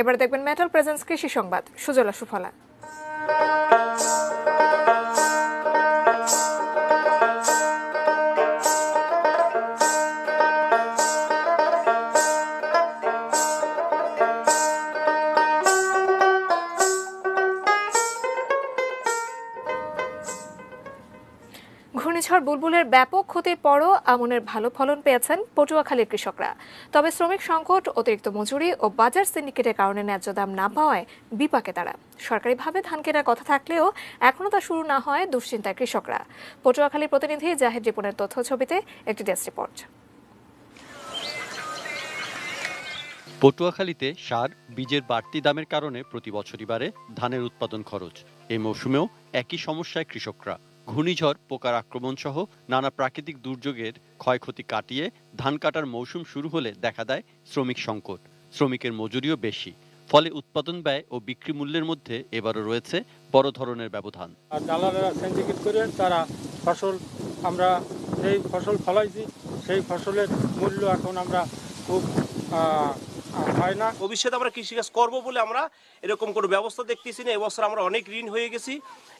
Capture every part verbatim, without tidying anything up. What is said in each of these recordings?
এবারে দেখবেন metal presence কৃষি সংবাদ সুজলা সুফলা। ঘূর্ণিঝড় বুলবুলের ব্যাপক ক্ষতির পরও আমনের ভালো ফলন পেয়েছেন পটুয়াখালীর কৃষকরা। তবে শ্রমিক সংকট, অতিরিক্ত মজুরি ও বাজার সিন্ডিকেটের কারণে ন্যায্য দাম না পাওয়ায় বিপাকে তারা। সরকারিভাবে ধান কেনার কথা থাকলেও এখনও তা শুরু না হয় দুশ্চিন্তায় কৃষকরা। পটুয়াখালীর প্রতিনিধি জাহিদ রিপনের তথ্য ছবিতে একটি ডেস্ক রিপোর্ট। পটুয়াখালীতে সার, বীজের বাড়তি দামের কারণে প্রতি বছরই বাড়ে ধানের উৎপাদন খরচ। এই মৌসুমেও একই সমস্যায় কৃষকরা। ঘূর্ণিঝড়, পোকার আক্রমণ সহ নানা প্রাকৃতিক দুর্যোগের ক্ষয়ক্ষতি কাটিয়ে ধান কাটার মৌসুম শুরু হলে দেখা দেয় শ্রমিক সংকট। শ্রমিকের মজুরিও বেশি, ফলে উৎপাদন ব্যয় ও বিক্রি মূল্যের মধ্যে এবারও রয়েছে বড় ধরনের ব্যবধান। দালালেরা সিন্ডিকেট করে তারা ফসল, আমরা যেই ফসল ফলাইছি সেই ফসলের মূল্য এখন আমরা খুব হয় না। ভবিষ্যতে আমরা কৃষিকাজ করবো বলে আমরা এরকম কোনো ব্যবস্থা দেখতেছি না। এবছর আমরা অনেক ঋণ হয়ে গেছি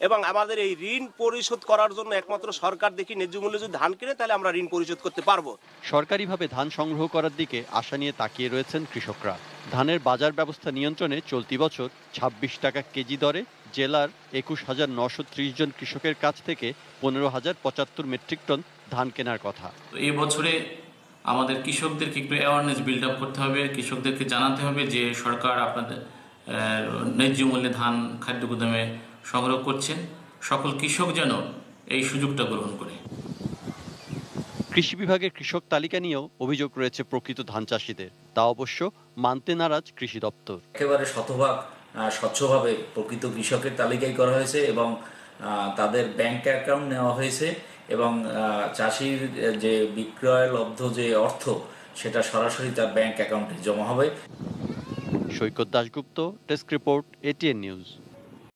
এবং আমাদের এই ঋণ পরিশোধ করার জন্য একমাত্র সরকার দেখি ন্যায্য মূল্যে যদি ধান কিনে তাহলে আমরা ঋণ পরিশোধ করতে পারবো। সরকারিভাবে ধান সংগ্রহ করার দিকে আশা নিয়ে তাকিয়ে রয়েছেন কৃষকরা। ধানের বাজার ব্যবস্থা নিয়ন্ত্রণে চলতি বছর ছাব্বিশ টাকা কেজি দরে জেলার একুশ হাজার নশো ত্রিশ জন কৃষকের কাছ থেকে পনেরো হাজার পঁচাত্তর মেট্রিক টন ধান কেনার কথা। এই বছরে আমাদের কৃষকদেরকে একটু অ্যাওয়ারনেস বিল্ড আপ করতে হবে। কৃষকদেরকে জানাতে হবে যে সরকার আপনাদের ন্যায্য মূল্যে ধান খাদ্য গুদামে সংগ্রহ করছেন, সকল কৃষক যেন এই সুযোগটা গ্রহণ করে। কৃষি বিভাগের কৃষক তালিকা নিয়েও অভিযোগ রয়েছে প্রকৃত ধান চাষিদের, তা অবশ্য মানতে নারাজ কৃষি দপ্তর। একেবারে শতভাগ স্বচ্ছভাবে প্রকৃত কৃষকের তালিকাই করা হয়েছে এবং তাদের ব্যাংক অ্যাকাউন্ট নেওয়া হয়েছে এবং চাষির যে বিক্রয় লব্ধ যে অর্থ সেটা সরাসরি তার ব্যাংক অ্যাকাউন্টে জমা হবে। Saikat Dasgupta, desk report, ATN news.